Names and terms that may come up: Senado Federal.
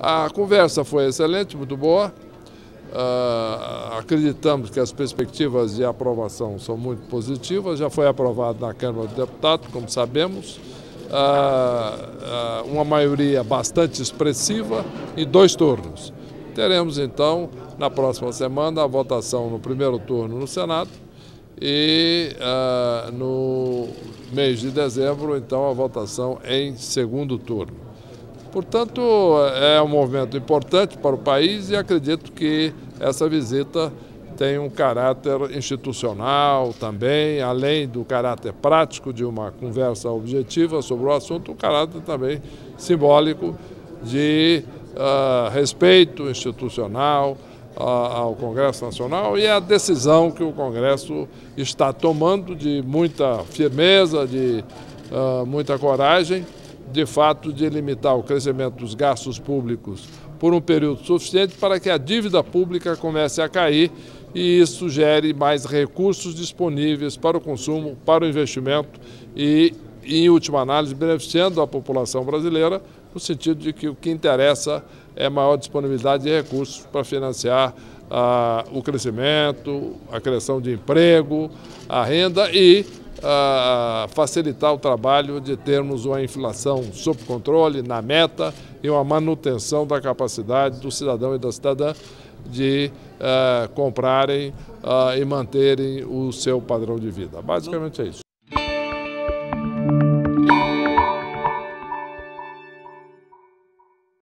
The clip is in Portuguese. A conversa foi excelente, muito boa. Acreditamos que as perspectivas de aprovação são muito positivas. Já foi aprovado na Câmara dos Deputados, como sabemos, uma maioria bastante expressiva em 2 turnos. Teremos, então, na próxima semana, a votação no 1º turno no Senado e no mês de dezembro, então, a votação em 2º turno. Portanto, é um movimento importante para o país e acredito que essa visita tem um caráter institucional também, além do caráter prático de uma conversa objetiva sobre o assunto, um caráter também simbólico de respeito institucional ao Congresso Nacional e à decisão que o Congresso está tomando de muita firmeza, de muita coragem, de fato, de limitar o crescimento dos gastos públicos por um período suficiente para que a dívida pública comece a cair e isso gere mais recursos disponíveis para o consumo, para o investimento e, em última análise, beneficiando a população brasileira, no sentido de que o que interessa é maior disponibilidade de recursos para financiar o crescimento, a criação de emprego, a renda e facilitar o trabalho de termos uma inflação sob controle, na meta, e uma manutenção da capacidade do cidadão e da cidadã de comprarem e manterem o seu padrão de vida. Basicamente é isso.